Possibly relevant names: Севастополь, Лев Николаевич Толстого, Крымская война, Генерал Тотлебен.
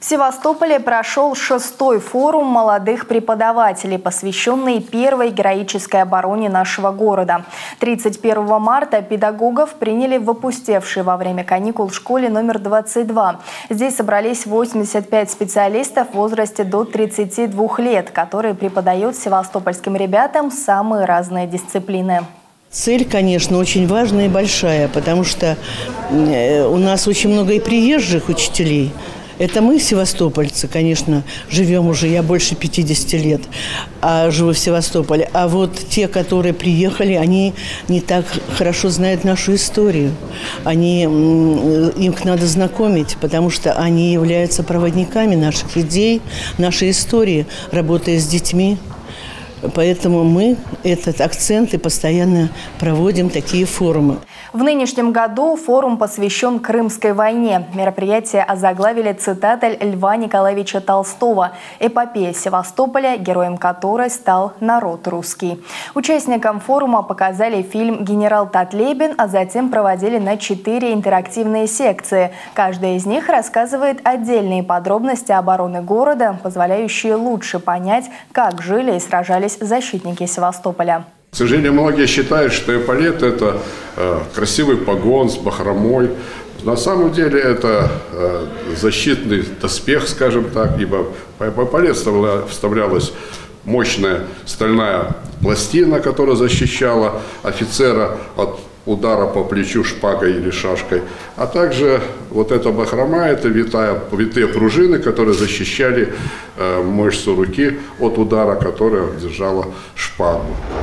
В Севастополе прошел 6-й форум молодых преподавателей, посвященный первой героической обороне нашего города. 31 марта педагогов приняли в опустевшей во время каникул школе номер 22. Здесь собрались 85 специалистов в возрасте до 32 лет, которые преподают севастопольским ребятам самые разные дисциплины. Цель, конечно, очень важная и большая, потому что у нас очень много и приезжих учителей. Это мы, севастопольцы, конечно, живем уже, я больше 50 лет живу в Севастополе. А вот те, которые приехали, они не так хорошо знают нашу историю. Им их надо знакомить, потому что они являются проводниками наших идей, нашей истории, работая с детьми. Поэтому мы этот акцент и постоянно проводим такие форумы. В нынешнем году форум посвящен Крымской войне. Мероприятие озаглавили цитатой Льва Николаевича Толстого «Эпопея Севастополя, героем которой стал народ русский». Участникам форума показали фильм «Генерал Тотлебен», а затем проводили на 4 интерактивные секции. Каждая из них рассказывает отдельные подробности обороны города, позволяющие лучше понять, как жили и сражались защитники Севастополя. К сожалению, многие считают, что эполет – это красивый погон с бахромой. На самом деле это защитный доспех, скажем так, ибо по эполет вставлялась мощная стальная пластина, которая защищала офицера от удара по плечу шпагой или шашкой. А также вот эта бахрома – это витые пружины, которые защищали мышцу руки от удара, которая держала шпагу.